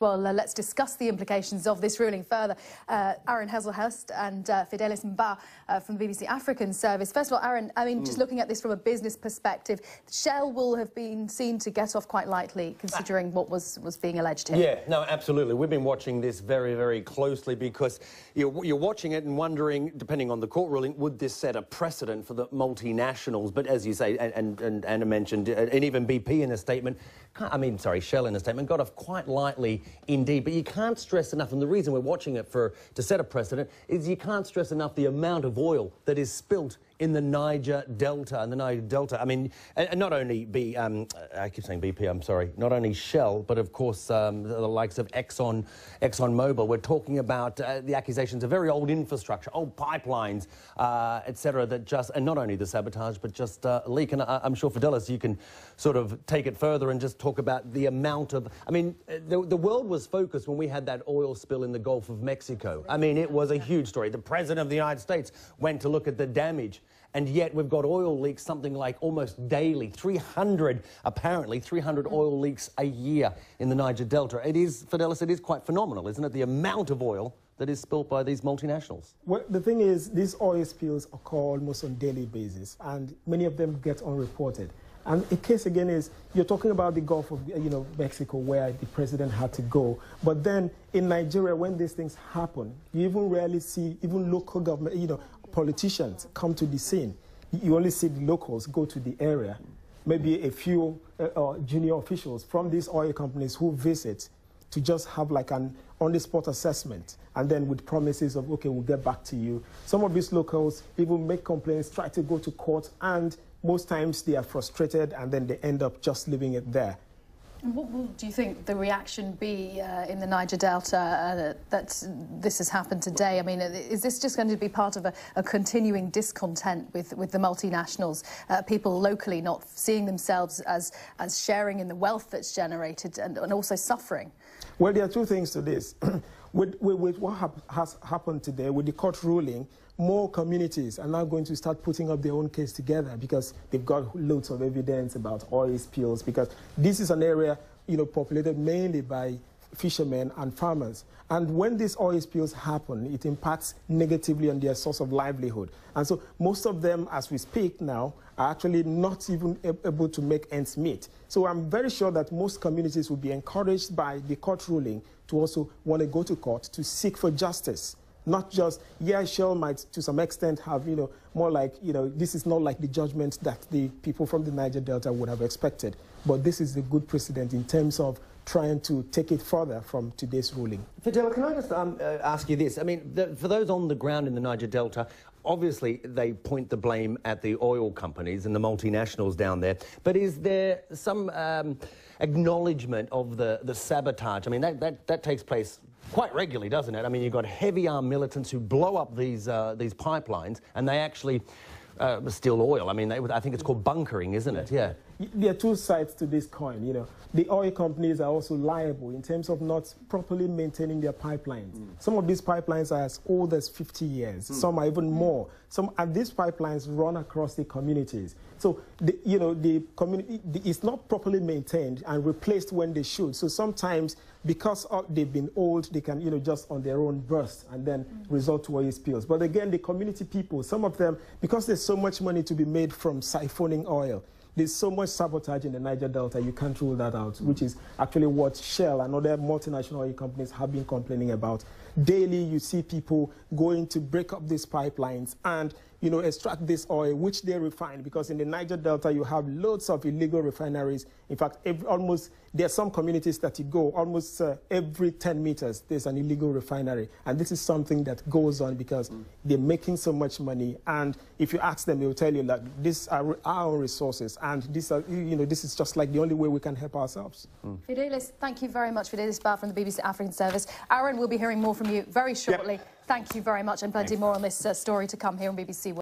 Well, let's discuss the implications of this ruling further. Aaron Heslehurst and Fidelis Mbah from the BBC African Service. First of all, Aaron, I mean, just looking at this from a business perspective, Shell will have been seen to get off quite lightly, considering what was being alleged here. Yeah, no, absolutely. We've been watching this very, very closely because you're watching it and wondering, depending on the court ruling, would this set a precedent for the multinationals? But as you say, and Anna mentioned, and even BP in a statement, I mean, sorry, Shell in a statement, got off quite lightly indeed, but you can't stress enough, and the reason we're watching it to set a precedent is you can't stress enough the amount of oil that is spilt in the Niger Delta. And the Niger Delta, I mean, and not only I keep saying BP, I'm sorry, not only Shell, but of course the likes of ExxonMobil. We're talking about the accusations of very old infrastructure, old pipelines, etc. That just, and not only the sabotage, but just leak. And I'm sure, Fidelis, you can sort of take it further and just talk about the amount of, I mean, the world was focused when we had that oil spill in the Gulf of Mexico. I mean, it was a huge story. The President of the United States went to look at the damage. And yet we've got oil leaks something like almost daily, 300 oil leaks a year in the Niger Delta. It is, Fidelis, it is quite phenomenal, isn't it, the amount of oil that is spilled by these multinationals? Well, the thing is, these oil spills occur almost on a daily basis, and many of them get unreported. And the case again is, you're talking about the Gulf of Mexico, where the president had to go. But then in Nigeria, when these things happen, you even rarely see even local government, politicians come to the scene. You only see the locals go to the area. Maybe a few junior officials from these oil companies who visit to just have like an on-the-spot assessment, and then with promises of, okay, we'll get back to you. Some of these locals even make complaints, try to go to court, and most times they are frustrated, and then they end up just leaving it there. What will, do you think, the reaction be in the Niger Delta that this has happened today? I mean, is this just going to be part of a continuing discontent with the multinationals, people locally not seeing themselves as sharing in the wealth that's generated and also suffering? Well, there are two things to this. With what has happened today, with the court ruling, more communities are now going to start putting up their own case together because they've got loads of evidence about oil spills, because this is an area, populated mainly by fishermen and farmers. And when these oil spills happen, it impacts negatively on their source of livelihood. And so most of them, as we speak now, are actually not even able to make ends meet. So I'm very sure that most communities will be encouraged by the court ruling to also want to go to court to seek for justice. Not just, yeah, Shell might to some extent have, more like, this is not like the judgment that the people from the Niger Delta would have expected. But this is a good precedent in terms of trying to take it further from today's ruling. Fidelis, can I just ask you this? I mean, for those on the ground in the Niger Delta, obviously they point the blame at the oil companies and the multinationals down there. But is there some acknowledgement of the sabotage? I mean, that takes place quite regularly, doesn't it? I mean, you've got heavy armed militants who blow up these pipelines, and they actually steal oil. I mean, I think it's called bunkering, isn't it? Yeah. There are two sides to this coin, The oil companies are also liable in terms of not properly maintaining their pipelines. Some of these pipelines are as old as 50 years. Some are even more. And these pipelines run across the communities. So, the community, it's not properly maintained and replaced when they should. So sometimes, because they've been old, they can, just on their own burst and then resort to oil spills. But again, the community people, some of them, because there's so much money to be made from siphoning oil, there's so much sabotage in the Niger Delta, you can't rule that out, which is actually what Shell and other multinational oil companies have been complaining about. Daily, you see people going to break up these pipelines and, extract this oil, which they refine, because in the Niger Delta, you have loads of illegal refineries. In fact, there are some communities that you go, almost every 10 meters, there's an illegal refinery. And this is something that goes on because they're making so much money. And if you ask them, they'll tell you that these are our resources. And this, this is just like the only way we can help ourselves. Fidelis, thank you very much. Fidelis Mbah from the BBC African Service. Aaron, we'll be hearing more from you very shortly. Yep. Thank you very much, and plenty more on this story to come here on BBC World.